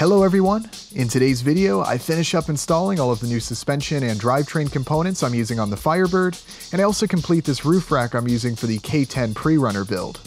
Hello everyone! In today's video, I finish up installing all of the new suspension and drivetrain components I'm using on the Firebird, and I also complete this roof rack I'm using for the K10 pre-runner build.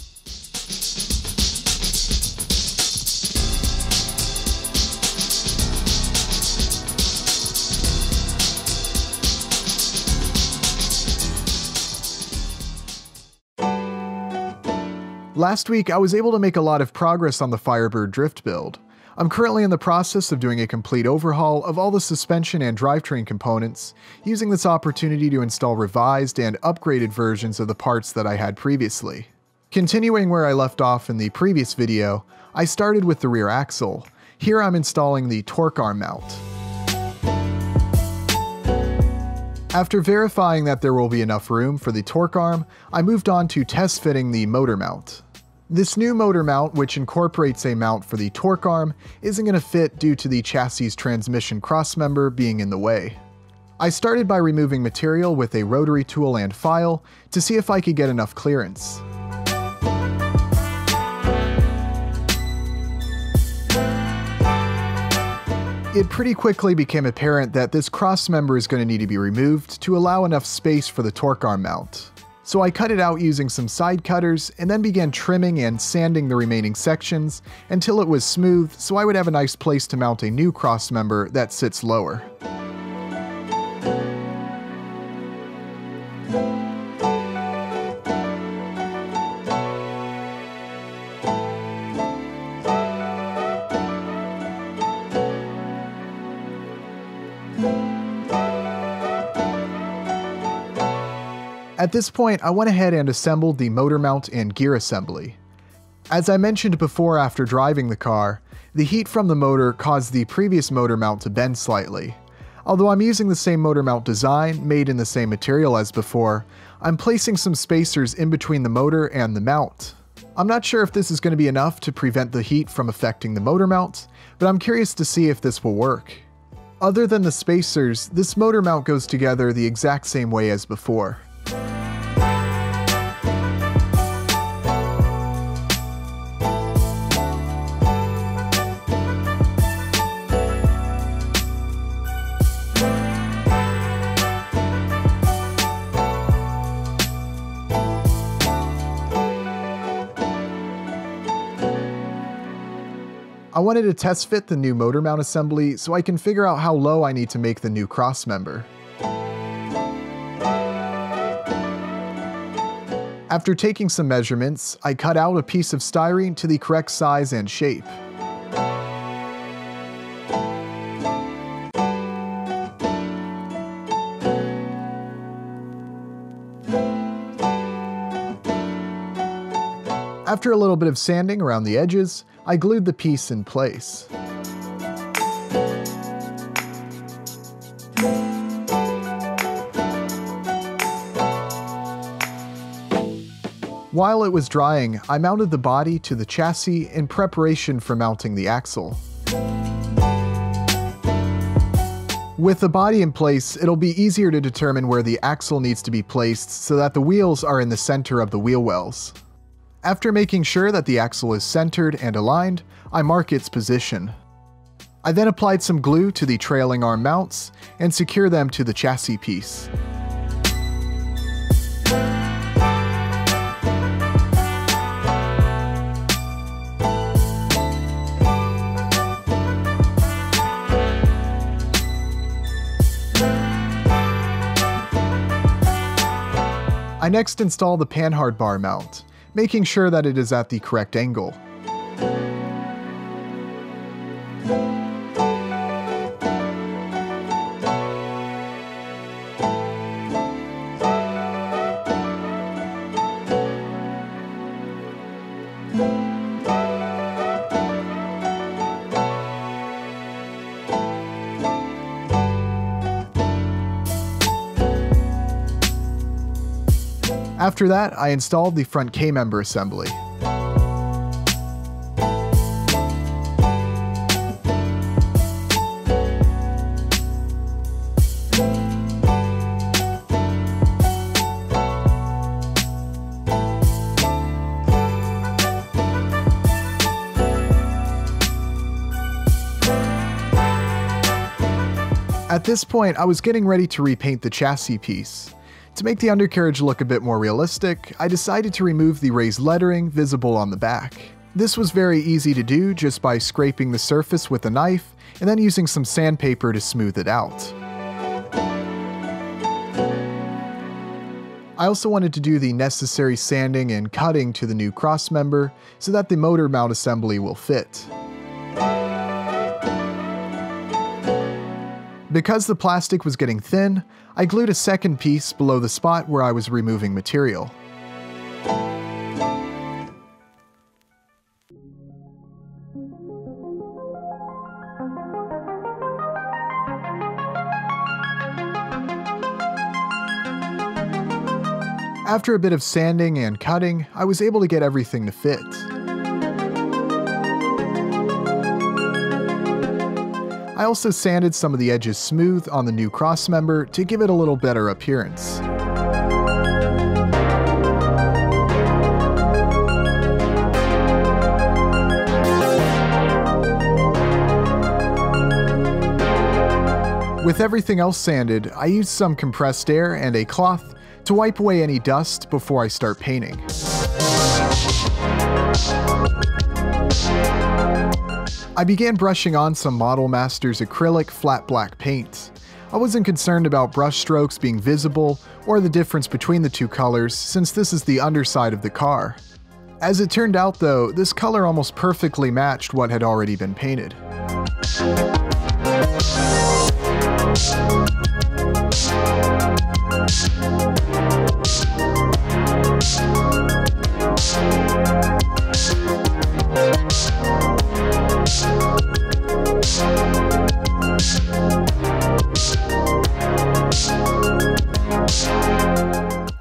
Last week, I was able to make a lot of progress on the Firebird drift build. I'm currently in the process of doing a complete overhaul of all the suspension and drivetrain components, using this opportunity to install revised and upgraded versions of the parts that I had previously. Continuing where I left off in the previous video, I started with the rear axle. Here I'm installing the torque arm mount. After verifying that there will be enough room for the torque arm, I moved on to test fitting the motor mount. This new motor mount, which incorporates a mount for the torque arm, isn't going to fit due to the chassis transmission crossmember being in the way. I started by removing material with a rotary tool and file to see if I could get enough clearance. It pretty quickly became apparent that this crossmember is going to need to be removed to allow enough space for the torque arm mount. So I cut it out using some side cutters and then began trimming and sanding the remaining sections until it was smooth so I would have a nice place to mount a new crossmember that sits lower. At this point, I went ahead and assembled the motor mount and gear assembly. As I mentioned before after driving the car, the heat from the motor caused the previous motor mount to bend slightly. Although I'm using the same motor mount design, made in the same material as before, I'm placing some spacers in between the motor and the mount. I'm not sure if this is going to be enough to prevent the heat from affecting the motor mount, but I'm curious to see if this will work. Other than the spacers, this motor mount goes together the exact same way as before. I wanted to test fit the new motor mount assembly so I can figure out how low I need to make the new crossmember. After taking some measurements, I cut out a piece of styrene to the correct size and shape. After a little bit of sanding around the edges, I glued the piece in place. While it was drying, I mounted the body to the chassis in preparation for mounting the axle. With the body in place, it'll be easier to determine where the axle needs to be placed so that the wheels are in the center of the wheel wells. After making sure that the axle is centered and aligned, I mark its position. I then applied some glue to the trailing arm mounts and secure them to the chassis piece. I next install the Panhard bar mount, making sure that it is at the correct angle. After that, I installed the front K-member assembly. At this point, I was getting ready to repaint the chassis piece. To make the undercarriage look a bit more realistic, I decided to remove the raised lettering visible on the back. This was very easy to do just by scraping the surface with a knife and then using some sandpaper to smooth it out. I also wanted to do the necessary sanding and cutting to the new crossmember so that the motor mount assembly will fit. Because the plastic was getting thin, I glued a second piece below the spot where I was removing material. After a bit of sanding and cutting, I was able to get everything to fit. I also sanded some of the edges smooth on the new crossmember to give it a little better appearance. With everything else sanded, I used some compressed air and a cloth to wipe away any dust before I start painting. I began brushing on some Model Master's acrylic flat black paint. I wasn't concerned about brush strokes being visible or the difference between the two colors since this is the underside of the car. As it turned out though, this color almost perfectly matched what had already been painted.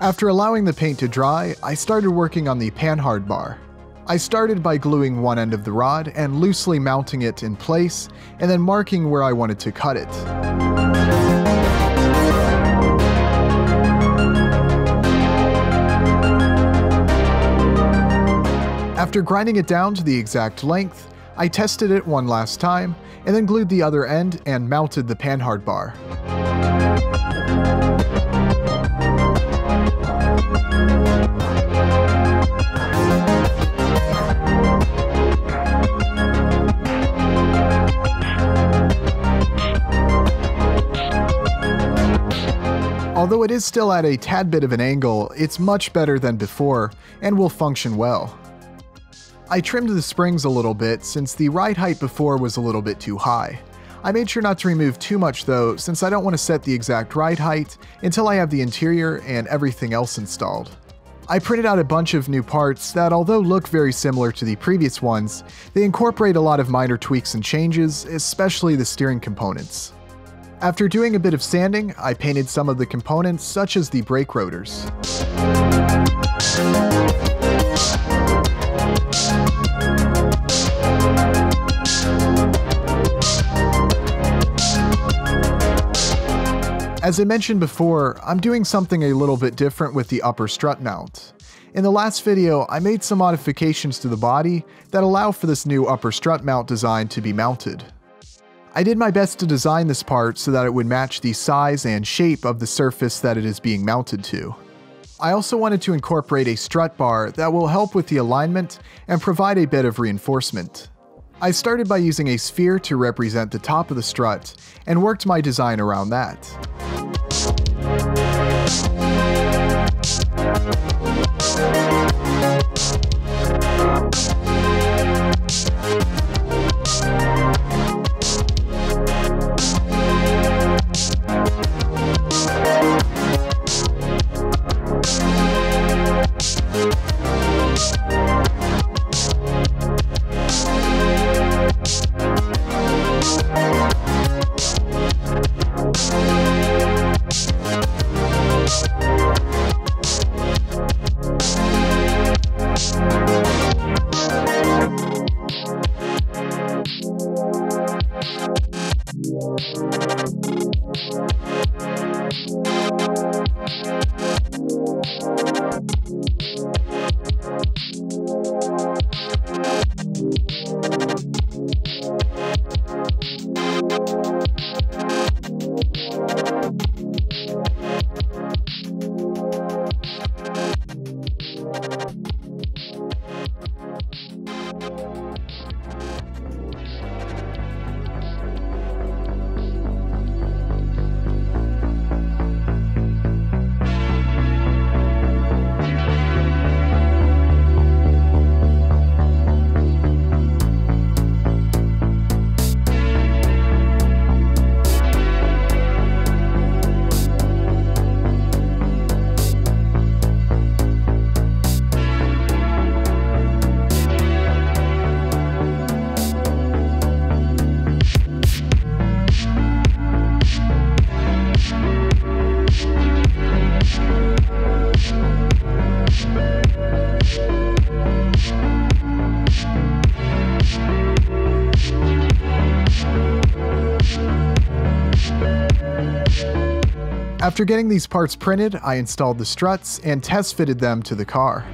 After allowing the paint to dry, I started working on the Panhard bar. I started by gluing one end of the rod and loosely mounting it in place, and then marking where I wanted to cut it. After grinding it down to the exact length, I tested it one last time, and then glued the other end and mounted the Panhard bar. Although it is still at a tad bit of an angle, it's much better than before and will function well. I trimmed the springs a little bit since the ride height before was a little bit too high. I made sure not to remove too much though, since I don't want to set the exact ride height until I have the interior and everything else installed. I printed out a bunch of new parts that, although look very similar to the previous ones, they incorporate a lot of minor tweaks and changes, especially the steering components. After doing a bit of sanding, I painted some of the components such as the brake rotors. As I mentioned before, I'm doing something a little bit different with the upper strut mount. In the last video, I made some modifications to the body that allow for this new upper strut mount design to be mounted. I did my best to design this part so that it would match the size and shape of the surface that it is being mounted to. I also wanted to incorporate a strut bar that will help with the alignment and provide a bit of reinforcement. I started by using a sphere to represent the top of the strut and worked my design around that. After getting these parts printed, I installed the struts and test fitted them to the car.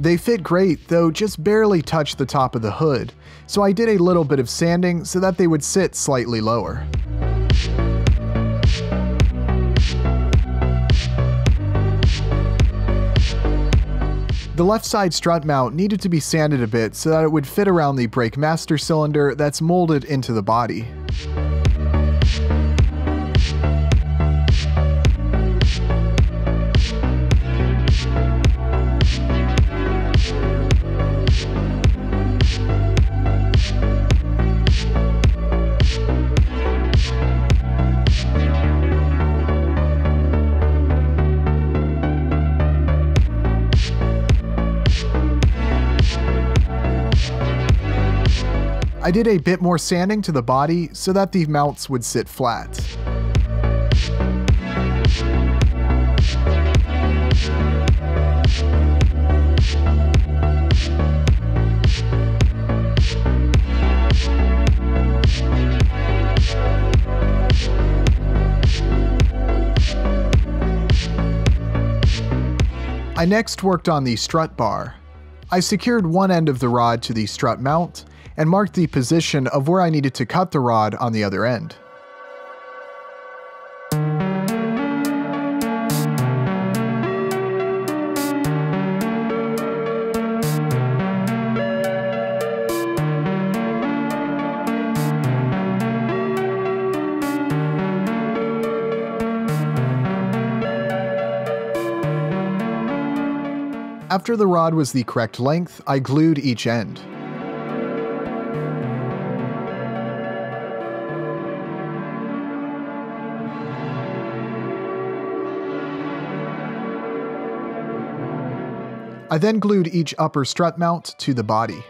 They fit great, though just barely touched the top of the hood, so I did a little bit of sanding so that they would sit slightly lower. The left side strut mount needed to be sanded a bit so that it would fit around the brake master cylinder that's molded into the body. I did a bit more sanding to the body so that the mounts would sit flat. I next worked on the strut bar. I secured one end of the rod to the strut mount and marked the position of where I needed to cut the rod on the other end. After the rod was the correct length, I glued each end. I then glued each upper strut mount to the body.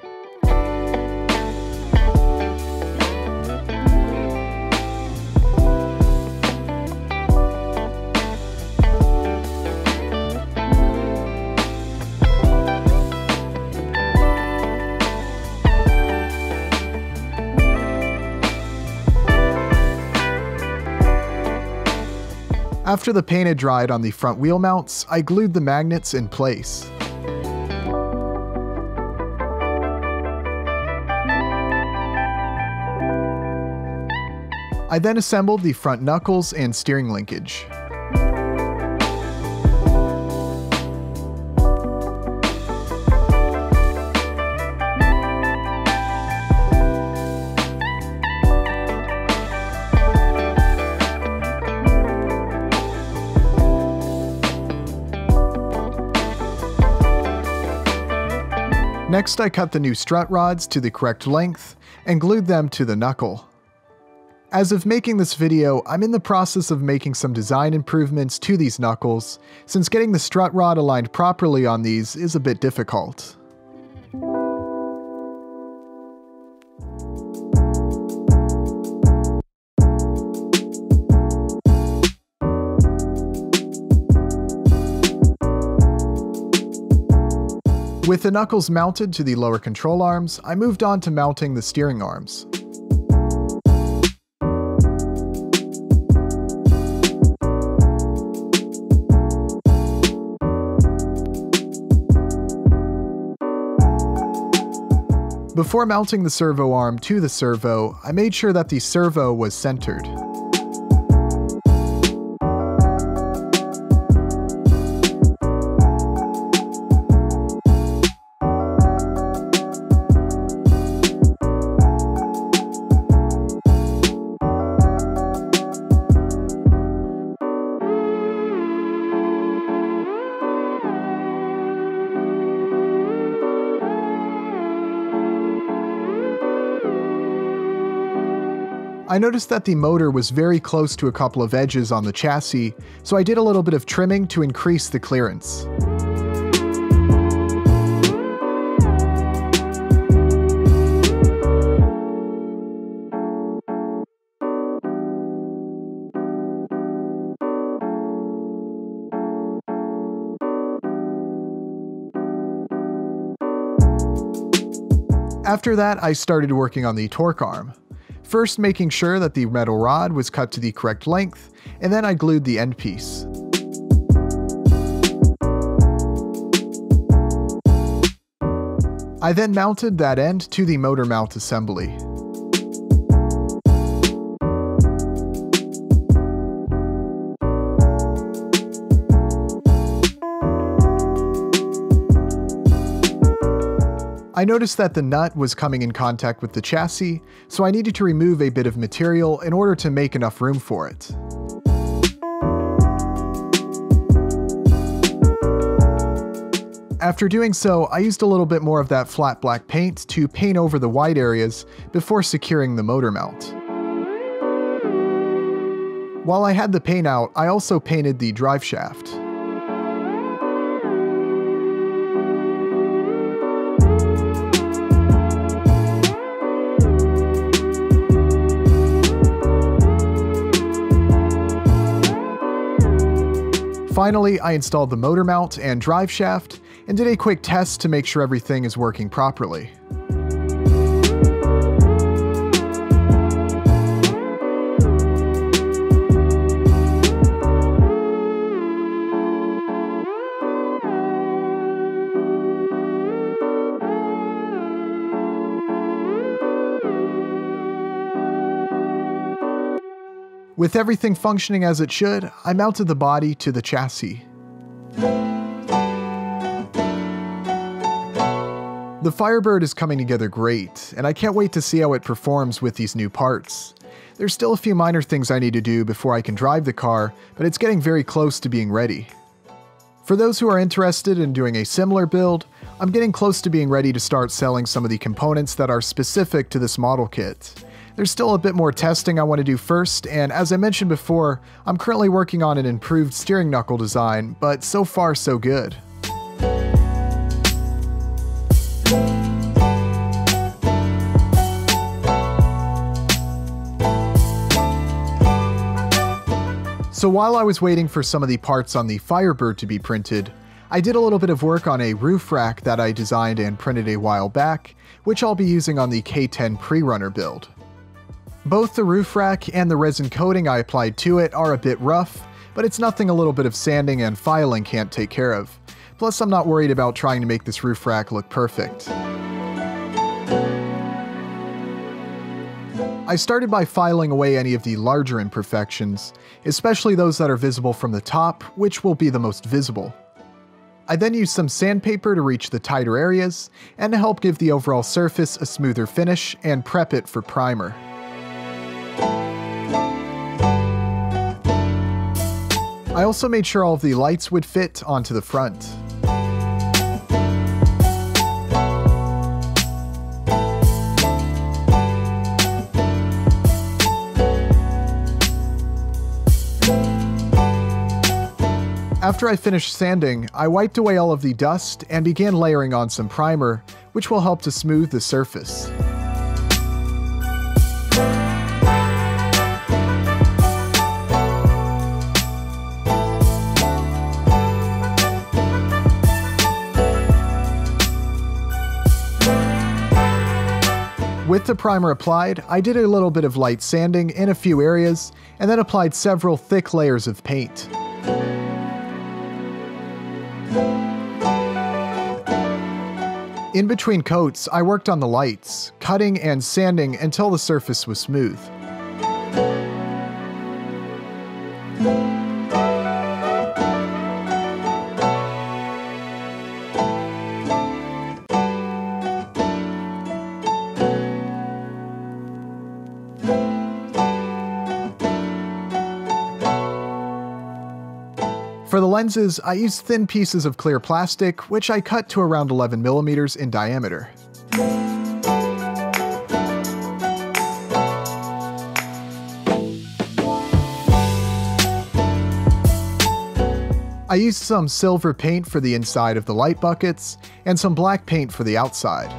After the paint had dried on the front wheel mounts, I glued the magnets in place. I then assembled the front knuckles and steering linkage. Next, I cut the new strut rods to the correct length and glued them to the knuckle. As of making this video, I'm in the process of making some design improvements to these knuckles, since getting the strut rod aligned properly on these is a bit difficult. With the knuckles mounted to the lower control arms, I moved on to mounting the steering arms. Before mounting the servo arm to the servo, I made sure that the servo was centered. I noticed that the motor was very close to a couple of edges on the chassis, so I did a little bit of trimming to increase the clearance. After that, I started working on the torque arm. First making sure that the metal rod was cut to the correct length, and then I glued the end piece. I then mounted that end to the motor mount assembly. I noticed that the nut was coming in contact with the chassis, so I needed to remove a bit of material in order to make enough room for it. After doing so, I used a little bit more of that flat black paint to paint over the wide areas before securing the motor mount. While I had the paint out, I also painted the drive shaft. Finally, I installed the motor mount and drive shaft, and did a quick test to make sure everything is working properly. With everything functioning as it should, I mounted the body to the chassis. The Firebird is coming together great, and I can't wait to see how it performs with these new parts. There's still a few minor things I need to do before I can drive the car, but it's getting very close to being ready. For those who are interested in doing a similar build, I'm getting close to being ready to start selling some of the components that are specific to this model kit. There's still a bit more testing I want to do first, and as I mentioned before, I'm currently working on an improved steering knuckle design, but so far so good. So while I was waiting for some of the parts on the Firebird to be printed, I did a little bit of work on a roof rack that I designed and printed a while back, which I'll be using on the K10 pre-runner build. Both the roof rack and the resin coating I applied to it are a bit rough, but it's nothing a little bit of sanding and filing can't take care of. Plus, I'm not worried about trying to make this roof rack look perfect. I started by filing away any of the larger imperfections, especially those that are visible from the top, which will be the most visible. I then used some sandpaper to reach the tighter areas, and to help give the overall surface a smoother finish and prep it for primer. I also made sure all of the lights would fit onto the front. After I finished sanding, I wiped away all of the dust and began layering on some primer, which will help to smooth the surface. With the primer applied, I did a little bit of light sanding in a few areas, and then applied several thick layers of paint. In between coats, I worked on the lights, cutting and sanding until the surface was smooth. For the lenses, I used thin pieces of clear plastic, which I cut to around 11mm in diameter. I used some silver paint for the inside of the light buckets, and some black paint for the outside.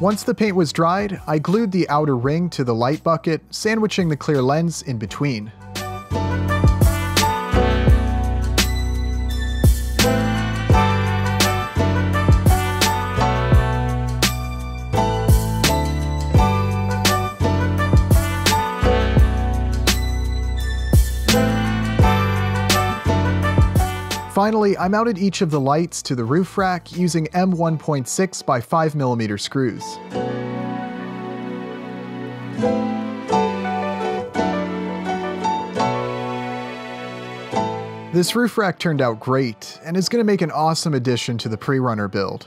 Once the paint was dried, I glued the outer ring to the light bucket, sandwiching the clear lens in between. Finally, I mounted each of the lights to the roof rack using M1.6x5mm screws. This roof rack turned out great, and is going to make an awesome addition to the pre-runner build.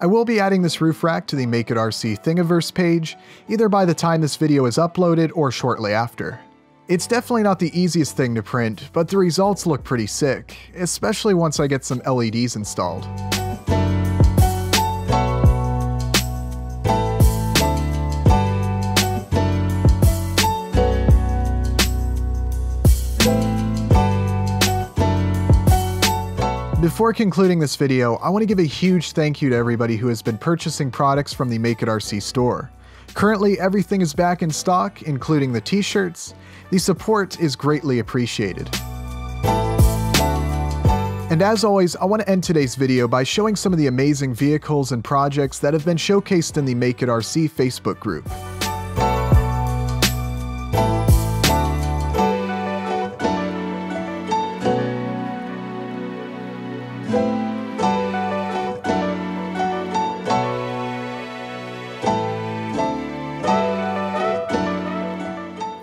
I will be adding this roof rack to the Make It RC Thingiverse page, either by the time this video is uploaded or shortly after. It's definitely not the easiest thing to print, but the results look pretty sick, especially once I get some LEDs installed. Before concluding this video, I want to give a huge thank you to everybody who has been purchasing products from the Make It RC store. Currently, everything is back in stock, including the t-shirts. The support is greatly appreciated. And as always, I want to end today's video by showing some of the amazing vehicles and projects that have been showcased in the Make It RC Facebook group.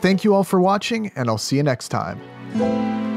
Thank you all for watching, and I'll see you next time.